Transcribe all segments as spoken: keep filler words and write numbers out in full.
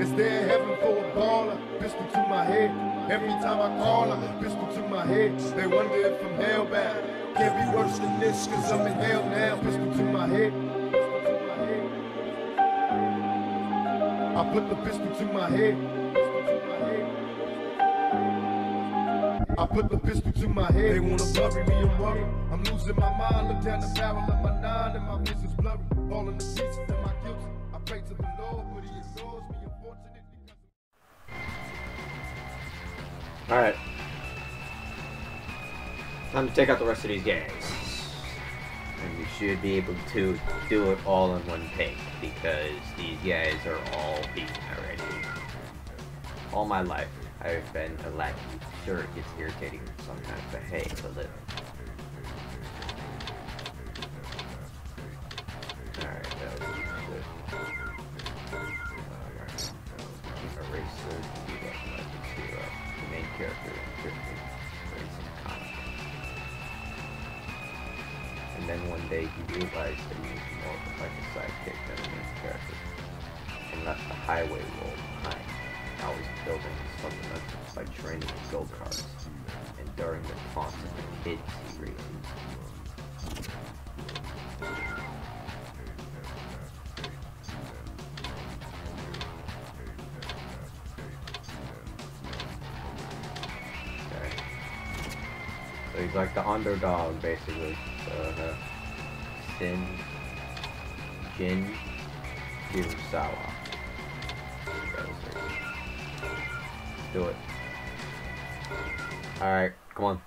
Is there a heaven for a baller? Pistol to my head. Every time I call her, pistol to my head. They wonder if I'm hellbound. Can't be worse than this, cause I'm in hell now. Pistol to my head. I put the pistol to my head. I put the pistol to my head. They wanna bury me, I'm worried. I'm losing my mind. Look down the barrel of my nine and my vision's blurry. All in the pieces and my guilt. I pray to the Lord, but he ignores me. Alright. Time to take out the rest of these gangs. And we should be able to do it all in one take, because these guys are all beaten already. All my life, I've been a lackey. Sure, it gets irritating sometimes, but hey, it's a living. Alright, that was good. Alright, that was eraser. Character and then one day he realized that he was more like a sidekick than a main character, and left the highway roll behind. Now he's building fundamentals by training with go-karts, and during the taunts of the kids he raised. So he's like the underdog, basically. Uh, Sin, Jin, Kurosawa. Let's do it. Alright, come on.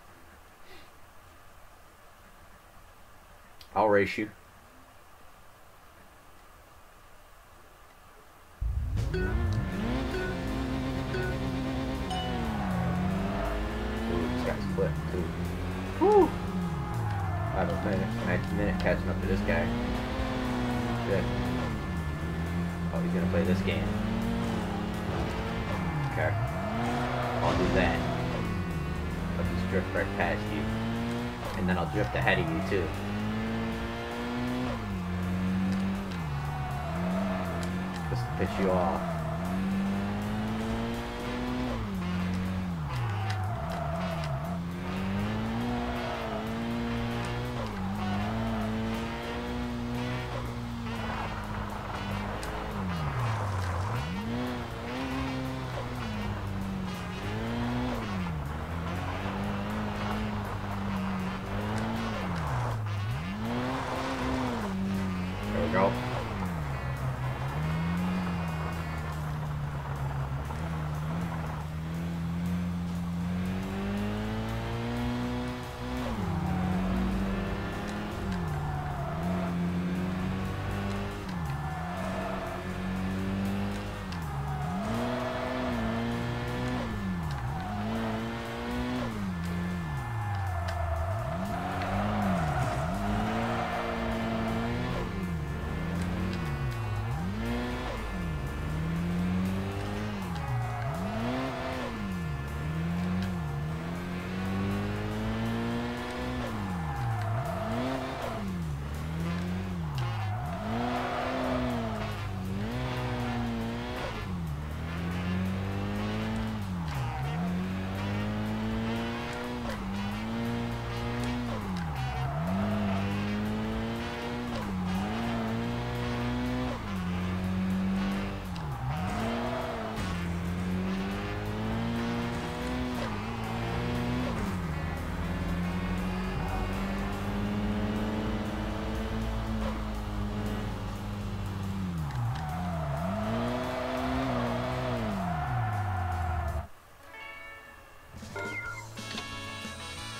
I'll race you. Catching up to this guy. Good. Oh, he's gonna play this game. Okay. I'll do that. I'll just drift right past you. And then I'll drift ahead of you, too. Just to piss you off. Go.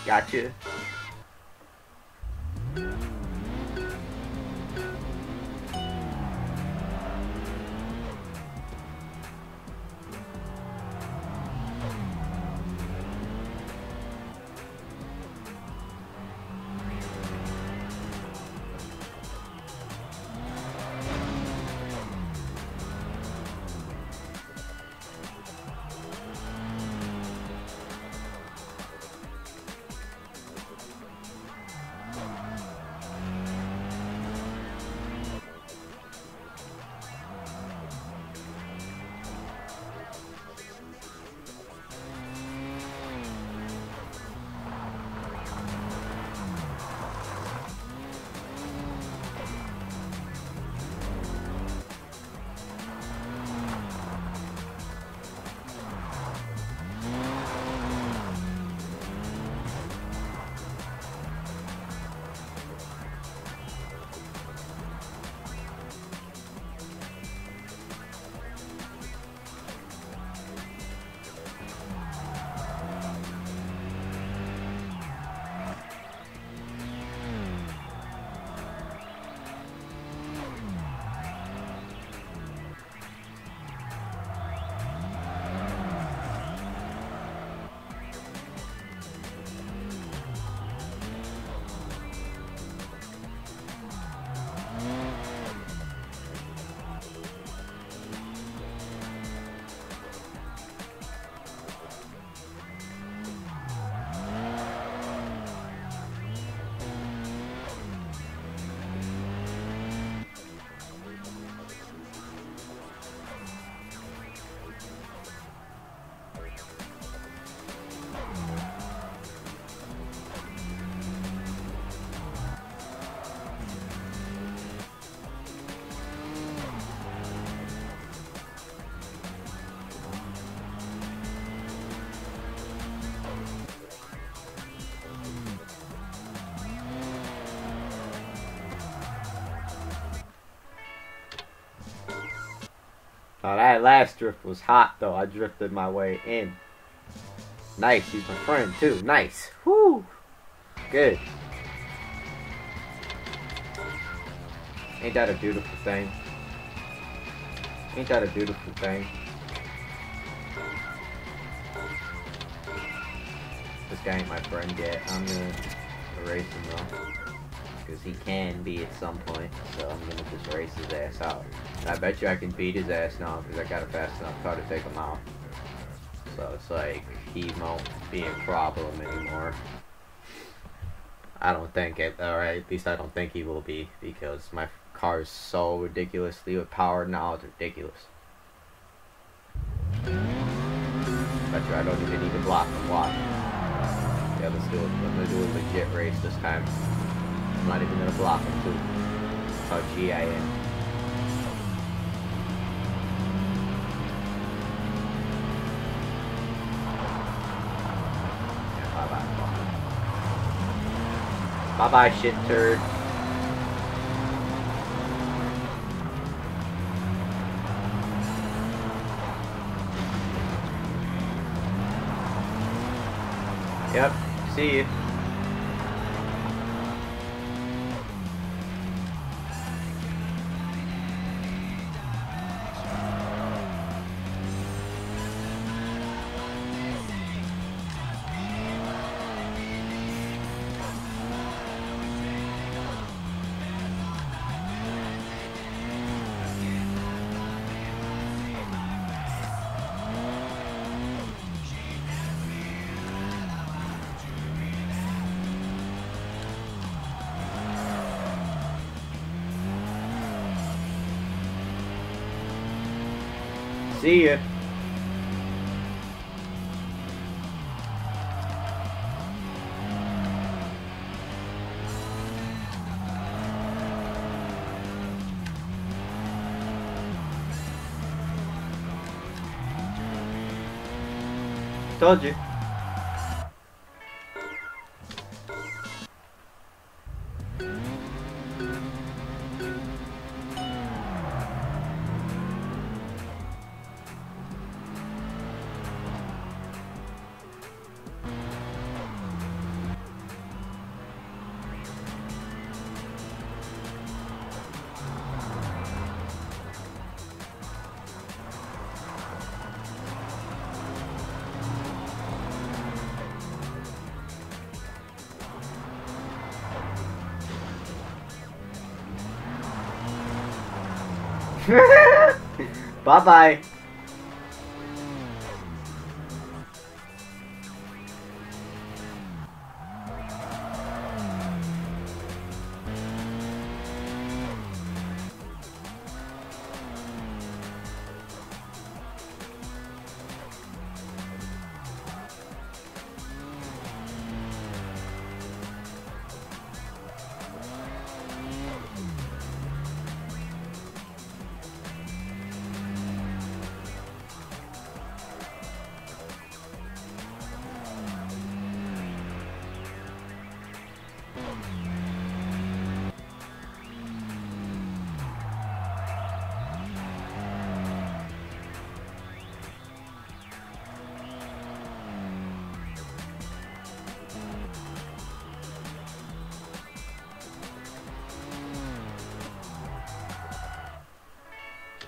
Gotcha. Now that last drift was hot though. I drifted my way in. Nice, he's my friend too. Nice. Whoo. Good. Ain't that a beautiful thing? Ain't that a beautiful thing? This guy ain't my friend yet. I'm gonna erase him though. Because he can be at some point. So I'm gonna just erase his ass out. And I bet you I can beat his ass now because I got a fast enough car to take him out. So it's like he won't be a problem anymore. I don't think it, or at least I don't think he will be, because my car is so ridiculously with power now, it's ridiculous. That's right, I don't even need to block and watch. Yeah, let's do it. I'm gonna do a legit race this time. I'm not even gonna block him too. That's how G I am. Bye bye, shit turd. Yep, see you. See ya. Told you. Bye bye.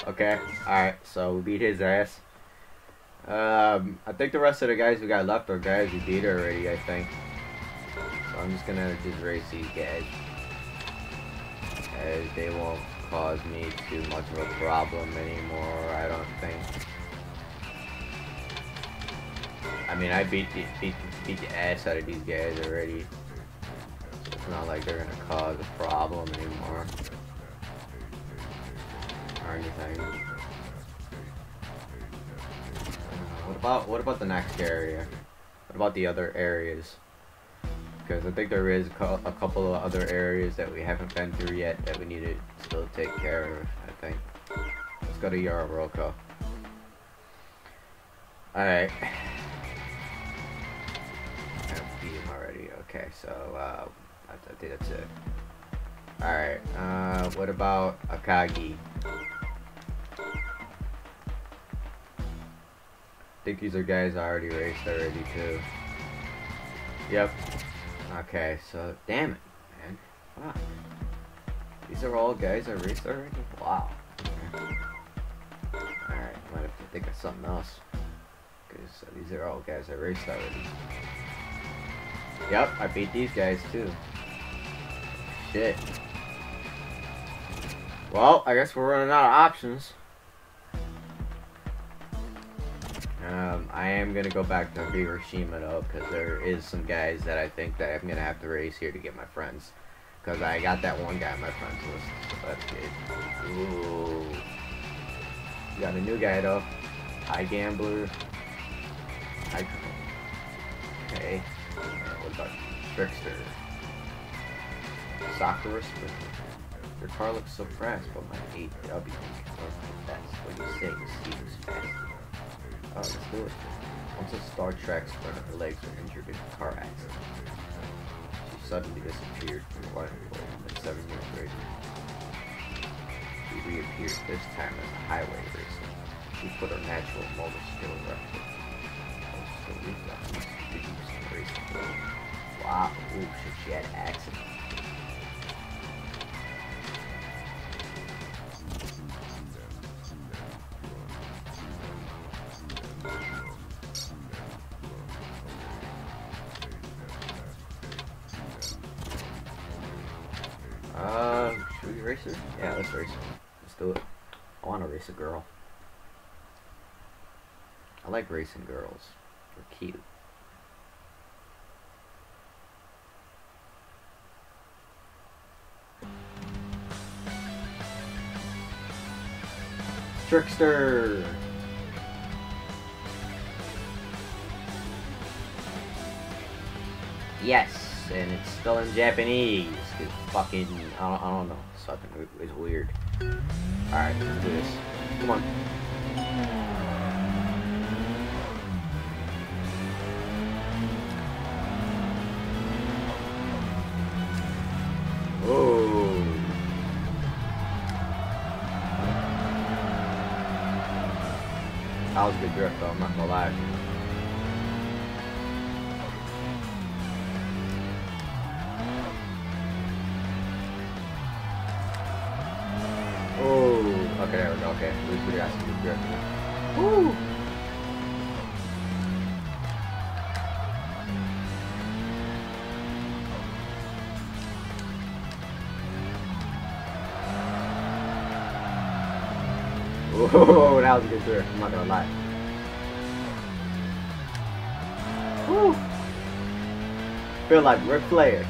Okay, alright, so we beat his ass. Um, I think the rest of the guys we got left are guys we beat already, I think. So I'm just gonna just race these guys, as they won't cause me too much of a problem anymore, I don't think. I mean, I beat the, beat, beat the ass out of these guys already. So it's not like they're gonna cause a problem anymore. Or anything. Uh, what about what about the next area? What about the other areas? Because I think there is a couple of other areas that we haven't been through yet that we need to still take care of, I think. Let's go to Yaro Roko. Alright. I beat him already. Okay, so uh, I, I think that's it. Alright, uh, what about Akagi? I think these are guys I already raced already too. Yep. Okay, so damn it, man. Fuck. These are all guys I raced already? Wow. Okay. Alright, might have to think of something else. Because these are all guys I raced already. Yep, I beat these guys too. Shit. Well, I guess we're running out of options. Um, I am going to go back to Hiroshima though, because there is some guys that I think that I'm going to have to race here to get my friends. Because I got that one guy on my friends list. So that's good. Ooh. Got a new guy though. iGambler. I... Okay. Uh, what about Trickster? Socrates? Your car looks so fast, but my eight W looks like that's what you say, Steve's fast. Oh, let's do it. Once a star tracks one of her legs were injured in a car accident. She suddenly disappeared from the life world at seven years later. She reappeared this time as a highway racer. She put her natural motor skill in record. Also, we've got to use the race control. Wow, ooh, shit, she had an accident. Yeah, let's race. Let's do it. I want to race a girl. I like racing girls. They're cute. Trickster! Yes! And it's still in Japanese. It's fucking... I don't, I don't know. It's fucking... It's weird. Alright, let's do this. Come on. Oh. That was a good drift though, I'm not gonna lie. Okay, there we go, okay. At least we got some good grip. Woo! Oh, that was a good grip, I'm not gonna lie. Woo! Feel like Ric Flair.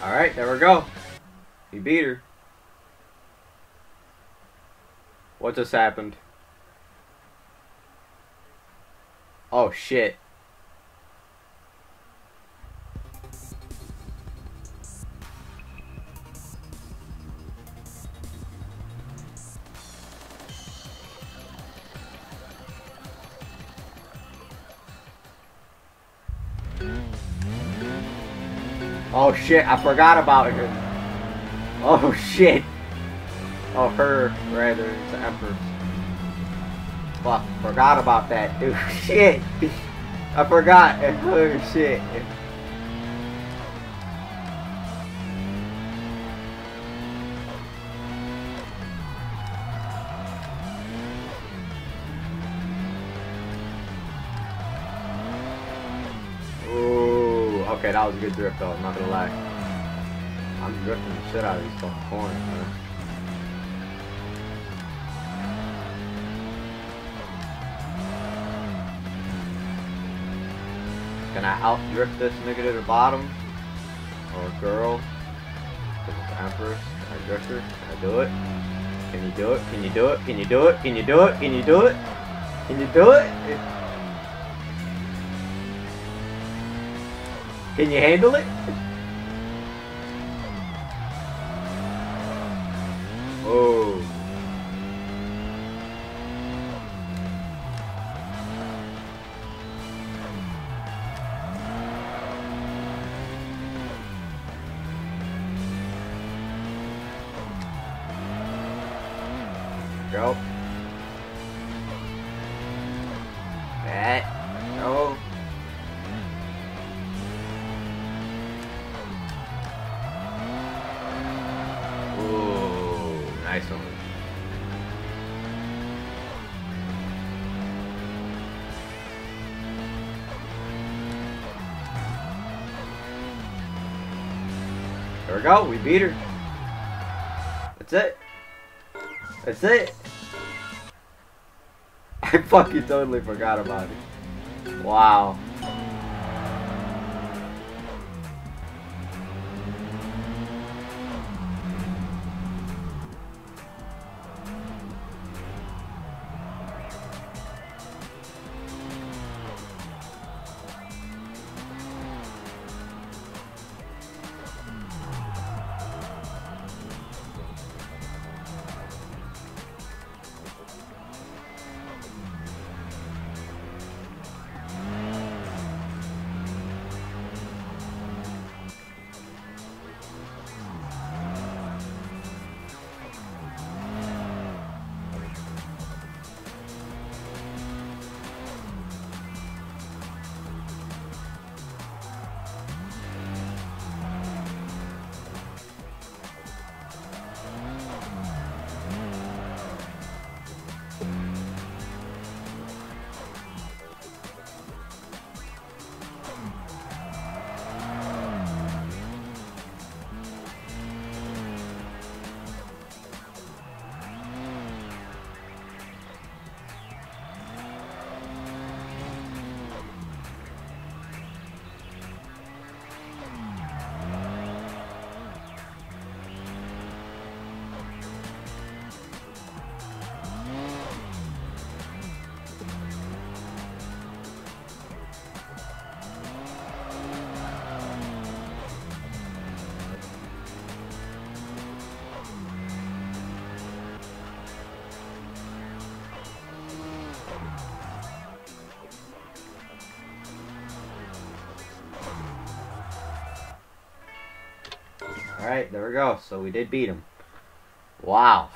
Alright, there we go. He beat her. What just happened? Oh shit. Oh shit, I forgot about it. Oh shit. Oh, her, rather, it's the Empress. Fuck, forgot about that, dude. Shit! I forgot. Her shit. Okay, that was a good drift though, I'm not gonna lie. I'm drifting the shit out of these fucking corners, man. Can I out-drift this nigga to the bottom? Or girl? Because it's Empress. Can I drift her? Can I do it? Can you do it? Can you do it? Can you do it? Can you do it? Can you do it? Can you do it? Can you do it? Can you handle it? Oh. Go. That. Go. Nice one. There we go, we beat her. That's it. That's it. I fucking totally forgot about it. Wow. Alright, there we go. So we did beat him. Wow.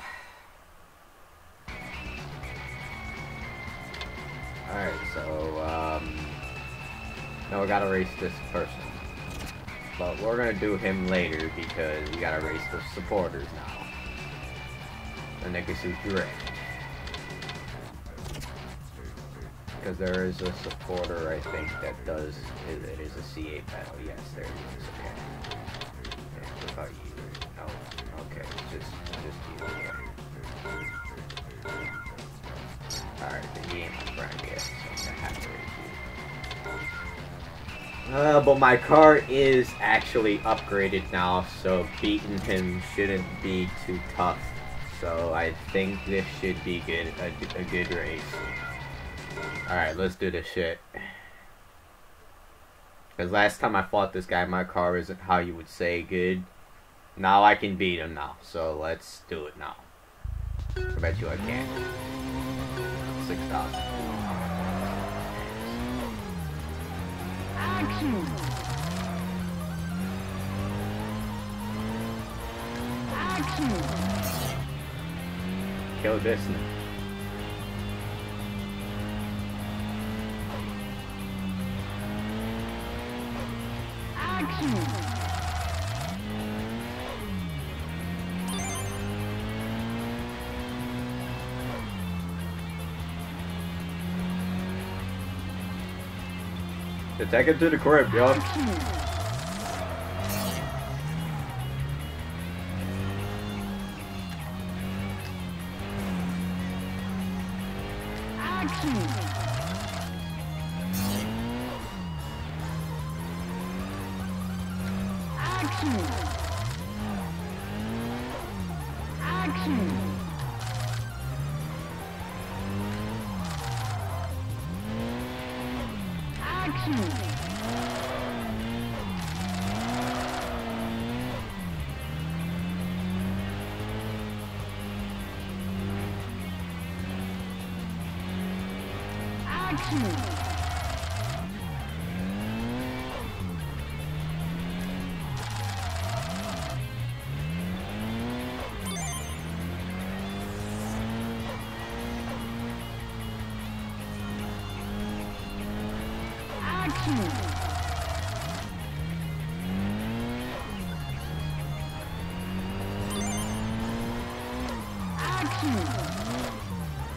Alright, so, um... now we gotta race this person. But we're gonna do him later because we gotta race the supporters now. The niggas who drift. Because there is a supporter, I think, that does... It is a C A battle. Yes, there it is. Okay. Oh, no. Okay, just, just you. Yeah. Alright, the game I'm trying to get, so I'm gonna have to raise you. Uh, but my car is actually upgraded now, so beating him shouldn't be too tough. So I think this should be good, a, a good race. Alright, let's do this shit. Because last time I fought this guy, my car isn't how you would say good. Now I can beat him now, so let's do it now. I bet you I can. six thousand. Action! Action! kill this now. Attack him to the corp, y'all.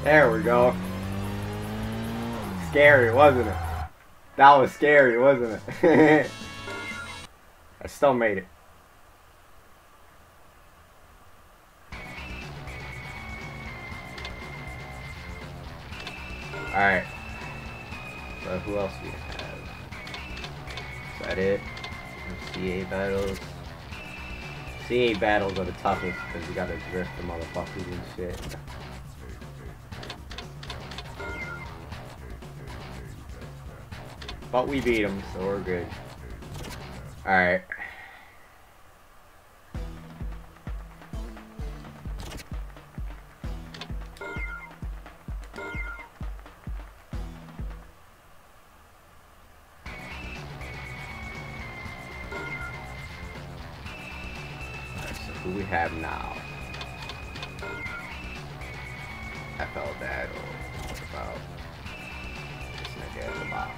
There we go. Scary, wasn't it? That was scary, wasn't it? I still made it. Alright. So who else do we have? Is that it? C A battles. C A battles are the toughest because you gotta drift the motherfuckers and shit. But we beat him, so we're good. Alright. Alright, so who we have now? I felt bad. What about this nigga about?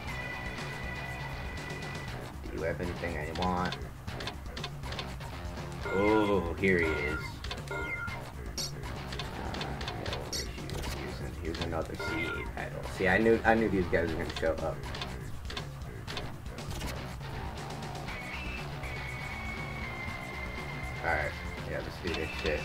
Do you have anything I want? Oh, here he is. Uh, yeah, well, here's, here's, here's another C eight title. See, I knew I knew these guys were gonna show up. Alright, yeah, let's do this shit.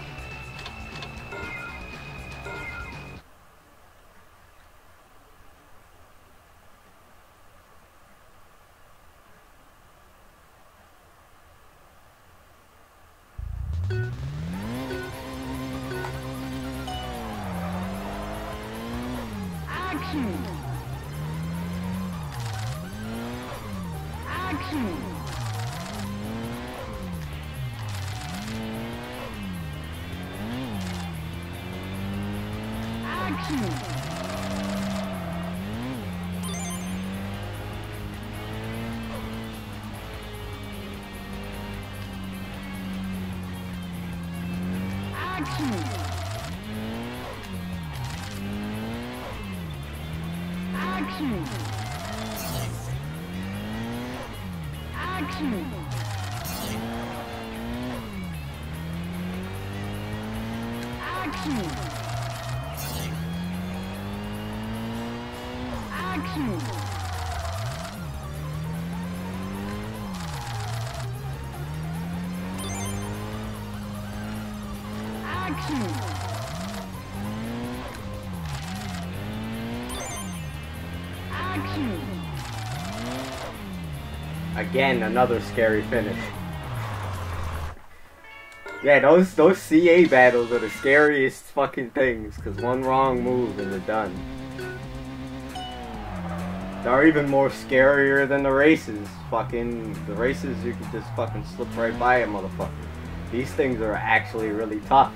Again, another scary finish. Yeah, those those C A battles are the scariest fucking things, cause one wrong move and they're done. They're even more scarier than the races. Fucking the races, you can just fucking slip right by a motherfucker. These things are actually really tough.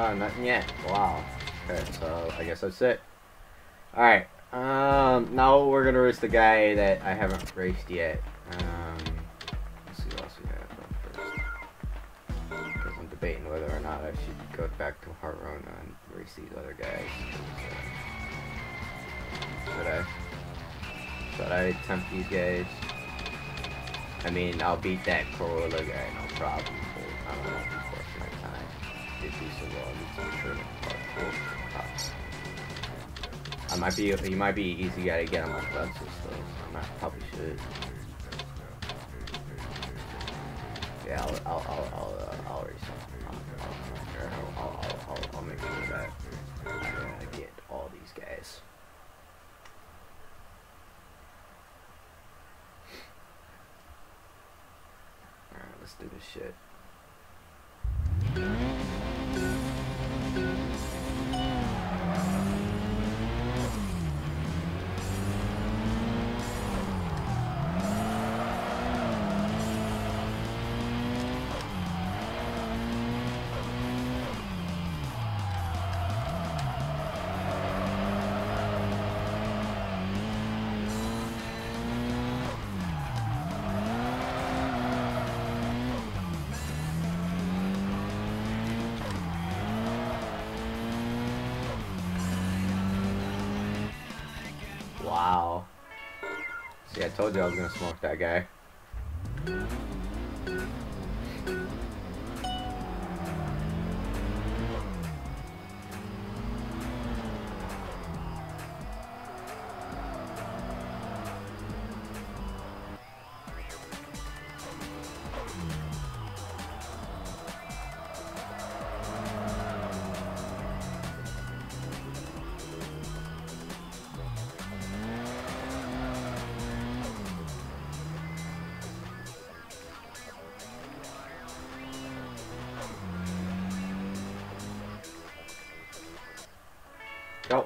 Uh, not yet. Wow. Okay, so I guess that's it. Alright. Um, now we're gonna race the guy that I haven't raced yet. Um, let's see what else we have first. Because I'm debating whether or not I should go back to Haruna and race these other guys. So, should I? Should I attempt these guys? I mean, I'll beat that Corolla guy, no problem. But I don't know if it's worth my time. Did do so well. I need to be sure that parkour pops. I might be, you might be an easy guy to get on my buses, so I might probably should. Yeah, I'll, I'll, I'll, I'll, I'll, I'll, I'll, I'll, I'll make sure that I get all these guys. Alright, let's do this shit. See, I told you I was gonna smoke that guy. Go.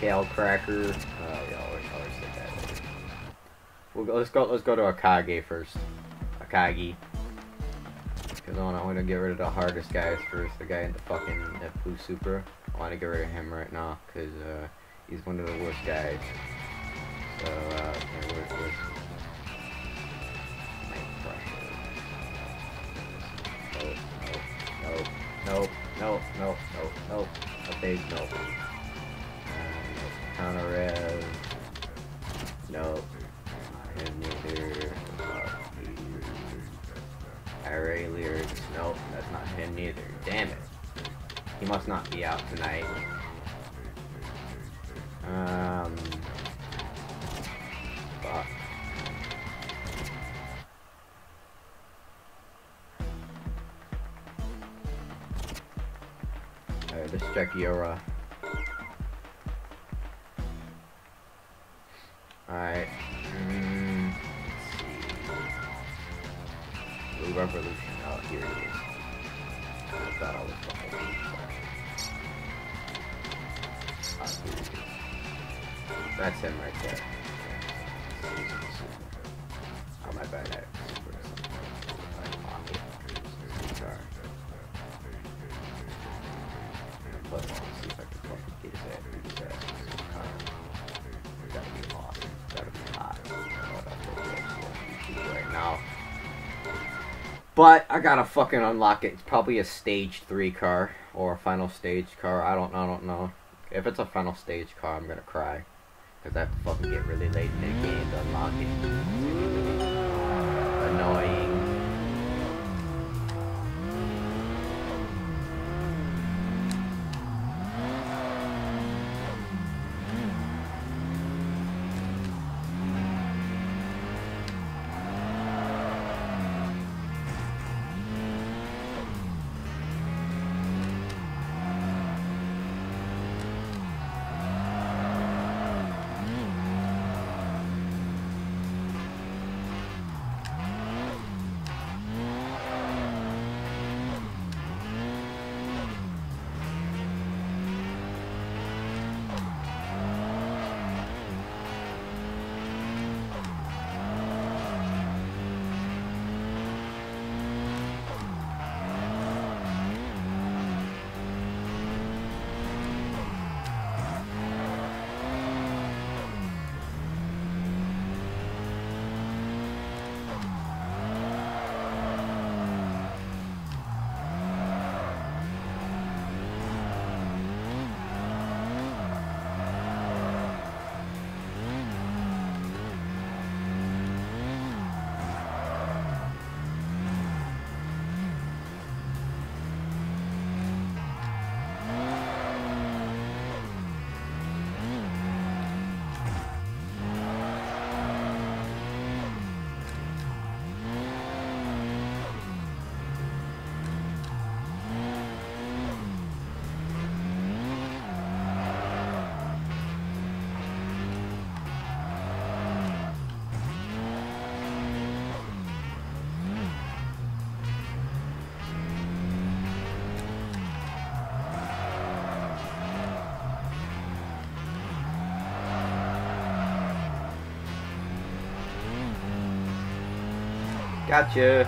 Tail cracker. Oh, uh, yeah, always, always say that. Later. We'll go. Let's go. Let's go to Akagi first. Akagi. Because I want to get rid of the hardest guys first. The guy in the fucking that blue Supra. I want to get rid of him right now because uh, he's one of the worst guys. So uh, where's this? Nope, nope, nope, nope, nope, a big nope. Uh, counter rev. Nope. And neither. Uh, array lyrics. Nope, that's not him neither. Damn it. He must not be out tonight. Um. Fuck. Let's check Yora. Alright. Mm, let's see. Blue Revolution. Oh, here it is. I thought I was behind. Oh, here it is. That's him right there. Oh, my bad. That. Let's see if I can fucking get his ass through his ass. It's gotta be awesome. It's gotta be hot. Right now. But I gotta fucking unlock it. It's probably a stage three car or a final stage car. I don't I don't know. If it's a final stage car, I'm gonna cry. Because I have to fucking get really late in the game to unlock it. It's gonna be annoying. got you.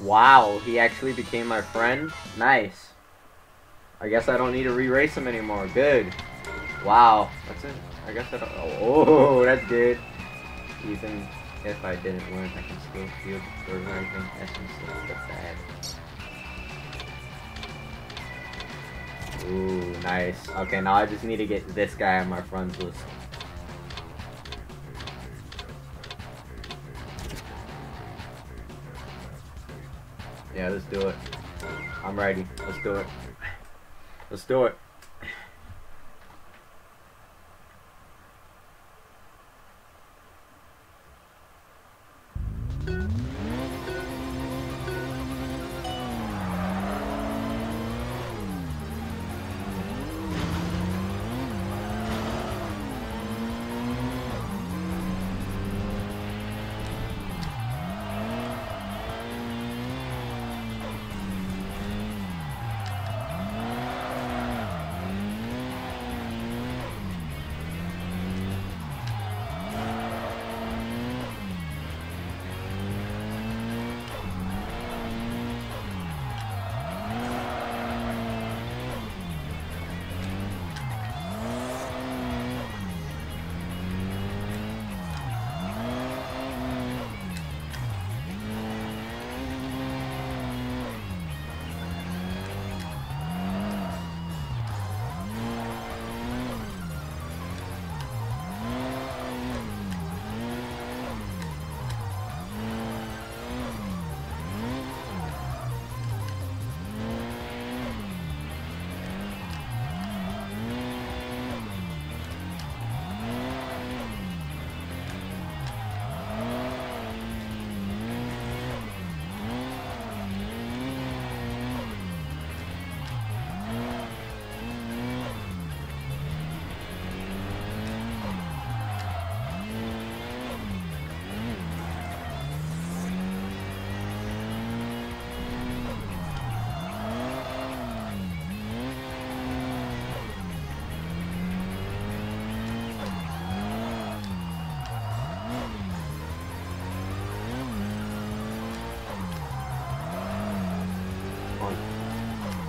Wow, he actually became my friend? Nice. I guess I don't need to re-race him anymore. Good. Wow. That's it. I guess I don't... Oh, oh, that's good. Even if I didn't win, I can still feel the revenge and essence of the bad. Ooh, nice. Okay, now I just need to get this guy on my friends list. Yeah, let's do it. I'm ready. Let's do it. Let's do it.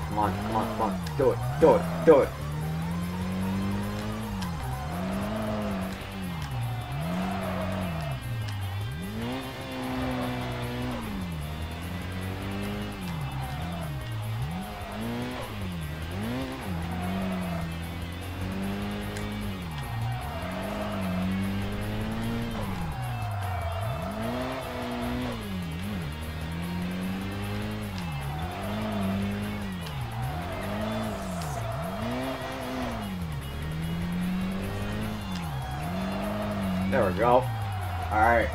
Come on, come on, come on. Do it, do it, do it. There we go. Alright.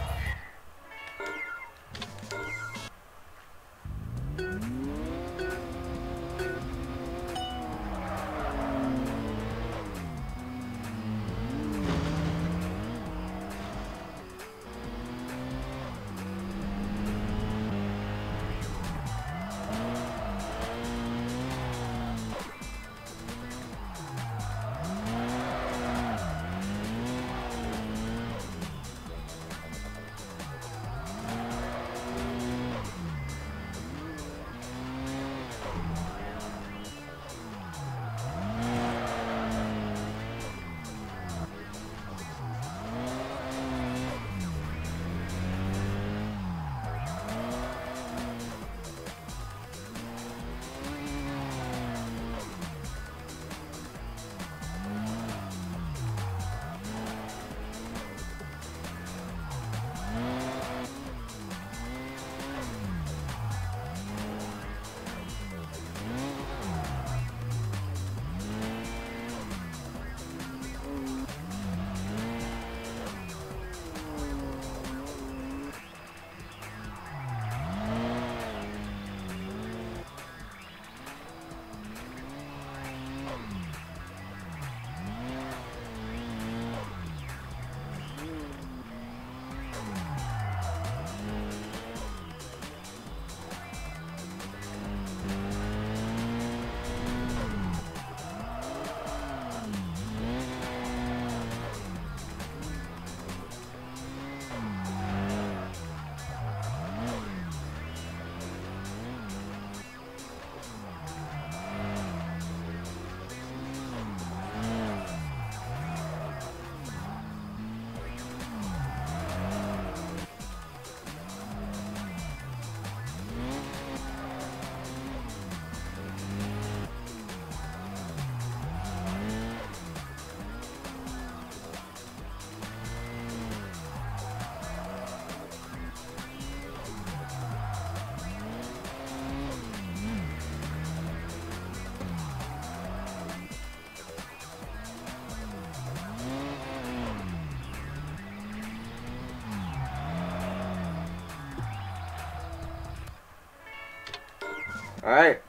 Alright,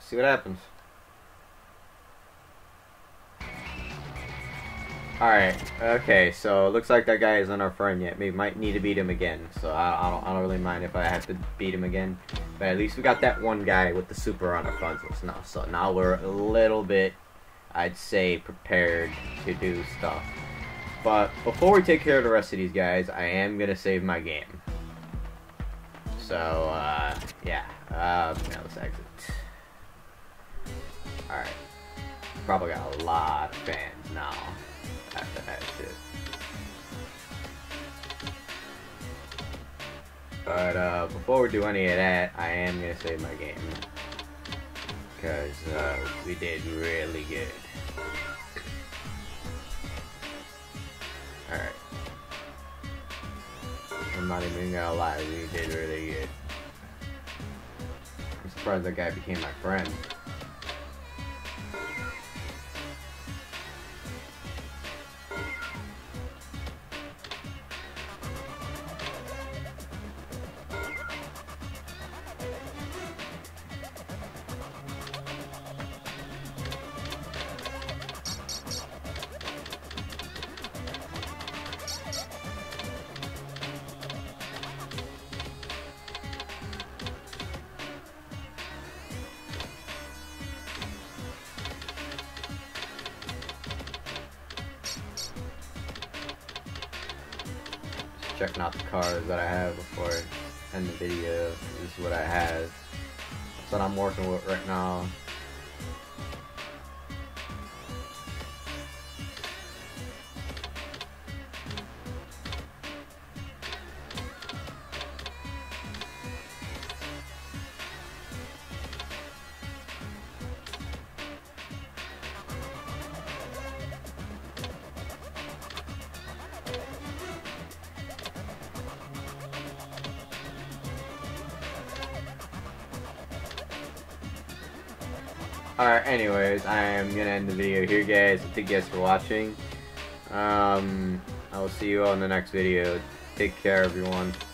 see what happens. Alright, okay, so it looks like that guy isn't our friend yet. We might need to beat him again, so I, I, don't, I don't really mind if I have to beat him again. But at least we got that one guy with the super on our front list now, so now we're a little bit, I'd say, prepared to do stuff. But before we take care of the rest of these guys, I am going to save my game. So, uh, yeah. Uh, now let's exit. Alright. Probably got a lot of fans now after that shit. But, uh, before we do any of that, I am gonna save my game. Because, uh, we did really good. Alright. I'm not even gonna lie, we did really good. I'm surprised that guy became my friend. Checking out the cars that I have before I end the video. This is what I have. That's what I'm working with right now. Alright, anyways, I am gonna end the video here, guys. Thank you guys for watching. Um, I I will see you all in the next video. Take care, everyone.